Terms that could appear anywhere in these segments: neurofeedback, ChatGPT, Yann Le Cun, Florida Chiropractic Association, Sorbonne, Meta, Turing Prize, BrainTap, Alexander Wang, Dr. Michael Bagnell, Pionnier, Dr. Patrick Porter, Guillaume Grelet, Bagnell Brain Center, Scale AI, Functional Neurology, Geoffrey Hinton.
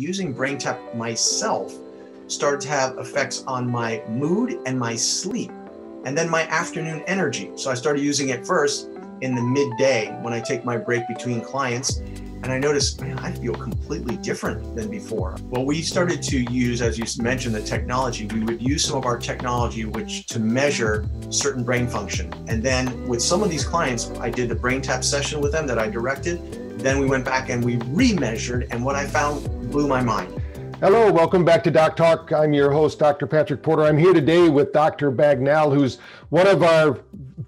Using BrainTap myself started to have effects on my mood and my sleep, and then my afternoon energy. So I started using it first in the midday when I take my break between clients, and I noticed, man, I feel completely different than before. Well, we started to use, as you mentioned, the technology. We would use some of our technology to measure certain brain function. And then with some of these clients, I did the BrainTap session with them that I directed. Then we went back and we re-measured, and what I found blew my mind. Hello, welcome back to Doc Talk. I'm your host, Dr. Patrick Porter. I'm here today with Dr. Bagnell, who's one of our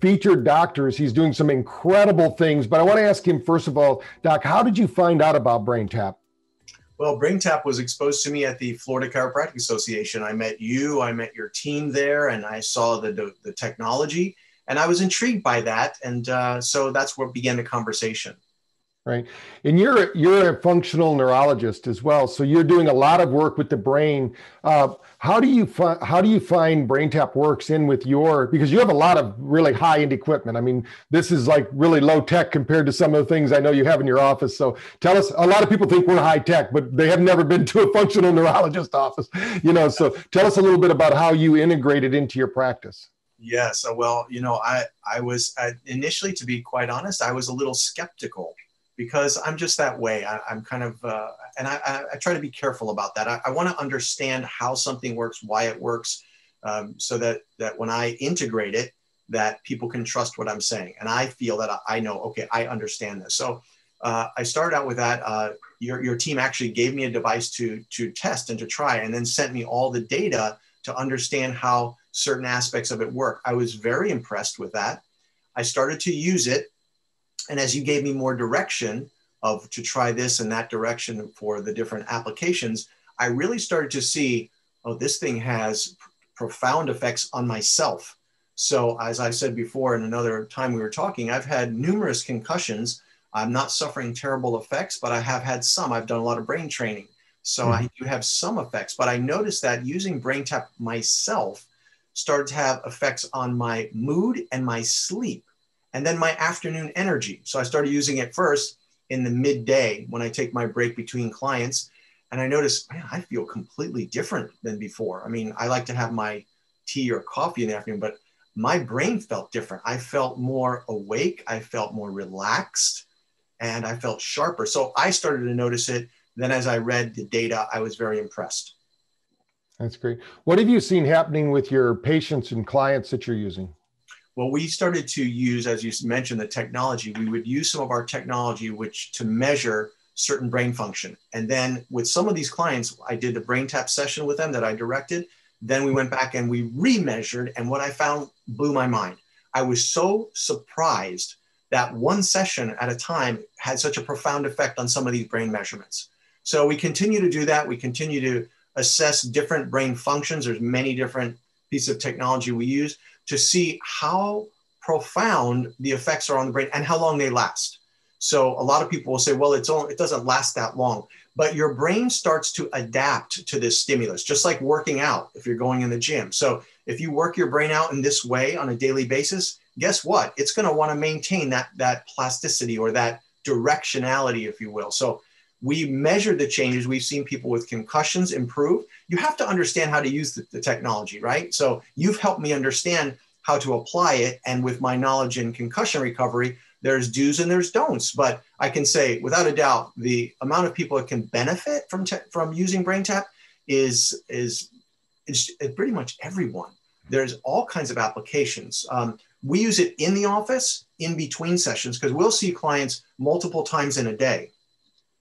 featured doctors. He's doing some incredible things, but I want to ask him, first of all, Doc, how did you find out about BrainTap? Well, BrainTap was exposed to me at the Florida Chiropractic Association. I met you, I met your team there, and I saw the technology, and I was intrigued by that. And so that's what began the conversation. Right. And you're a functional neurologist as well. So you're doing a lot of work with the brain. How do you find BrainTap works in with because you have a lot of really high-end equipment. I mean, this is like really low tech compared to some of the things I know you have in your office. So tell us, a lot of people think we're high tech, but they have never been to a functional neurologist office, so tell us a little bit about how you integrate it into your practice. Yes. Well, I was initially, to be quite honest, I was a little skeptical. Because I'm just that way. I try to be careful about that. I want to understand how something works, why it works, so that when I integrate it, that people can trust what I'm saying. And I feel that I know, okay, I understand this. So I started out with that. Your team actually gave me a device to test and to try, and then sent me all the data to understand how certain aspects of it work. I was very impressed with that. I started to use it. And as you gave me more direction to try this and that direction for the different applications, I really started to see, oh, this thing has profound effects on myself. So as I said before, in another time we were talking, I've had numerous concussions. I'm not suffering terrible effects, but I have had some. I've done a lot of brain training. So I do have some effects, but I noticed that using BrainTap myself started to have effects on my mood and my sleep. And then my afternoon energy. So I started using it first in the midday when I take my break between clients. And I noticed, man, I feel completely different than before. I mean, I like to have my tea or coffee in the afternoon, but my brain felt different. I felt more awake. I felt more relaxed, and I felt sharper. So I started to notice it. Then as I read the data, I was very impressed. That's great. What have you seen happening with your patients and clients that you're using? Well, we started to use, as you mentioned, the technology. We would use some of our technology to measure certain brain function. And then with some of these clients, I did the BrainTap session with them that I directed. Then we went back and we re-measured, and what I found blew my mind. I was so surprised that one session at a time had such a profound effect on some of these brain measurements. So we continue to do that. We continue to assess different brain functions. There's many different pieces of technology we use to see how profound the effects are on the brain and how long they last. So a lot of people will say, well, it doesn't last that long, but your brain starts to adapt to this stimulus, just like working out if you're going in the gym. So if you work your brain out in this way on a daily basis, guess what? It's going to want to maintain that plasticity or that directionality, if you will. So we measured the changes. We've seen people with concussions improve. You have to understand how to use the technology, right? So you've helped me understand how to apply it. And with my knowledge in concussion recovery, there's do's and there's don'ts. But I can say without a doubt, the amount of people that can benefit from using BrainTap is pretty much everyone. There's all kinds of applications. We use it in the office in between sessions because we'll see clients multiple times in a day.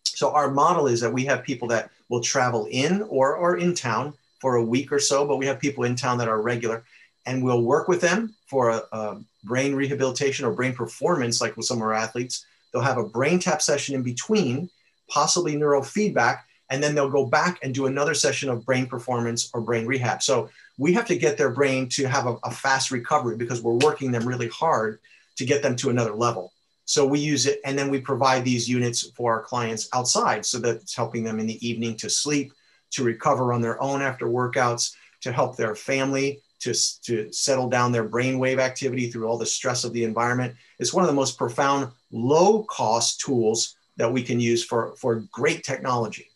So our model is that we have people that will travel in or are in town for a week or so, but we have people in town that are regular, and we'll work with them for a brain rehabilitation or brain performance, like with some of our athletes. They'll have a BrainTap session in between, possibly neurofeedback, and then they'll go back and do another session of brain performance or brain rehab. So we have to get their brain to have a fast recovery because we're working them really hard to get them to another level. So we use it, and then we provide these units for our clients outside so that it's helping them in the evening to sleep, to recover on their own after workouts, to help their family, to settle down their brainwave activity through all the stress of the environment. It's one of the most profound low-cost tools that we can use for great technology.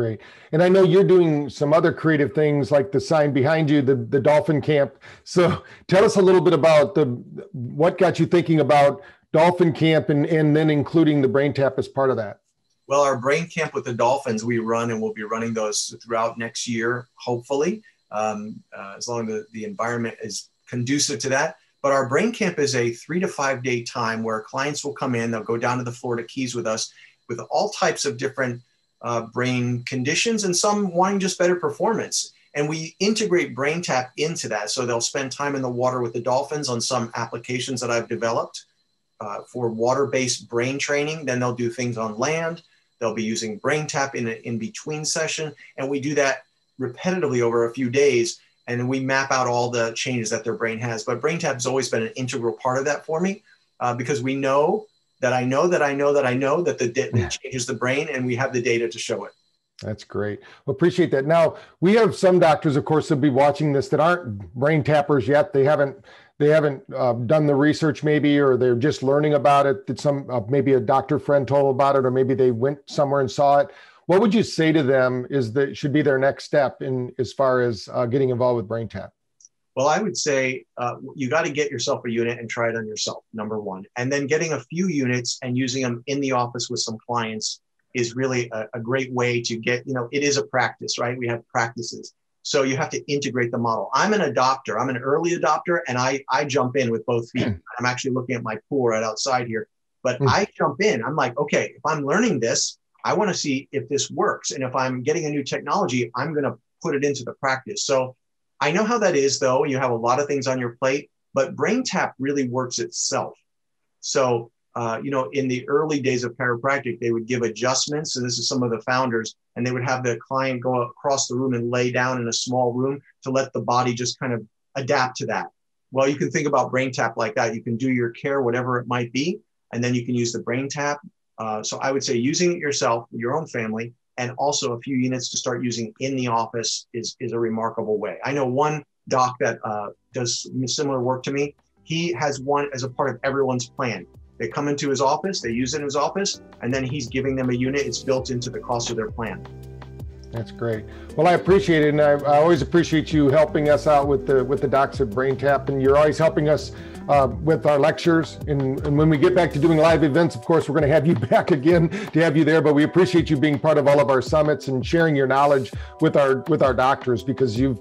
great. And I know you're doing some other creative things like the sign behind you, the dolphin camp. So tell us a little bit about what got you thinking about dolphin camp and then including the BrainTap as part of that. Well, our brain camp with the dolphins we run, and we'll be running those throughout next year, hopefully, as long as the environment is conducive to that. But our brain camp is a 3 to 5 day time where clients will come in, they'll go down to the Florida Keys with us with all types of different brain conditions and some wanting just better performance. And we integrate BrainTap into that. So they'll spend time in the water with the dolphins on some applications that I've developed for water-based brain training. Then they'll do things on land. They'll be using BrainTap in an in-between session. And we do that repetitively over a few days. And we map out all the changes that their brain has. But BrainTap has always been an integral part of that for me because we know that I know that I know that I know that it changes the brain, and we have the data to show it. That's great. Well, appreciate that. Now, we have some doctors, of course, that'll be watching this that aren't brain tappers yet. They haven't done the research maybe, or they're just learning about it, that maybe a doctor friend told them about it, or maybe they went somewhere and saw it. What would you say to them should be their next step in as far as getting involved with BrainTap? Well, I would say you got to get yourself a unit and try it on yourself, number one. And then getting a few units and using them in the office with some clients is really a great way to get, it is a practice, right? We have practices. So you have to integrate the model. I'm an adopter. I'm an early adopter, and I jump in with both feet. I'm actually looking at my pool right outside here, but I jump in. I'm like, okay, if I'm learning this, I want to see if this works. And if I'm getting a new technology, I'm going to put it into the practice. So I know how that is, though. You have a lot of things on your plate, but BrainTap really works itself. So, in the early days of chiropractic, they would give adjustments. So this is some of the founders, and they would have the client go across the room and lay down in a small room to let the body just kind of adapt to that. Well, you can think about BrainTap like that. You can do your care, whatever it might be, and then you can use the BrainTap. So I would say using it yourself, your own family, and also a few units to start using in the office is a remarkable way. I know one doc that does similar work to me. He has one as a part of everyone's plan. They come into his office, they use it in his office, and then he's giving them a unit. It's built into the cost of their plan. That's great. Well, I appreciate it, and I always appreciate you helping us out with the docs at BrainTap, and you're always helping us with our lectures. And when we get back to doing live events, of course, we're going to have you back again to have you there. But we appreciate you being part of all of our summits and sharing your knowledge with our doctors, because you've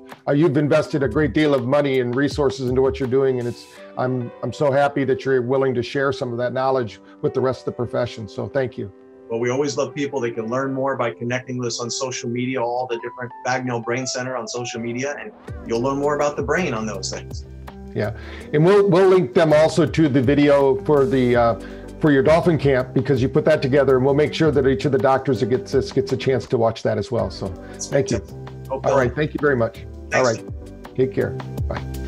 invested a great deal of money and resources into what you're doing, and I'm so happy that you're willing to share some of that knowledge with the rest of the profession. So thank you. Well, we always love people that can learn more by connecting with us on social media, all the different Bagnell Brain Center on social media, and you'll learn more about the brain on those things. Yeah, and we'll link them also to the video for your dolphin camp, because you put that together, and we'll make sure that each of the doctors that gets this gets a chance to watch that as well. So thank you. All right, thank you very much. Thanks. All right, take care. Bye.